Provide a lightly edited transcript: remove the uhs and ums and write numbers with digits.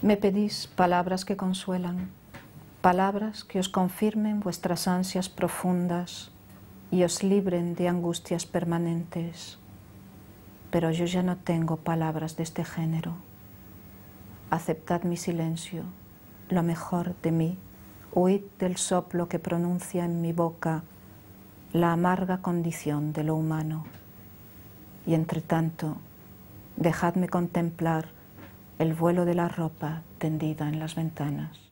Me pedís palabras que consuelan, palabras que os confirmen vuestras ansias profundas y os libren de angustias permanentes. Pero yo ya no tengo palabras de este género. Aceptad mi silencio, lo mejor de mí. Huid del soplo que pronuncia en mi boca la amarga condición de lo humano. Y entre tanto, dejadme contemplar el vuelo de la ropa tendida en las ventanas.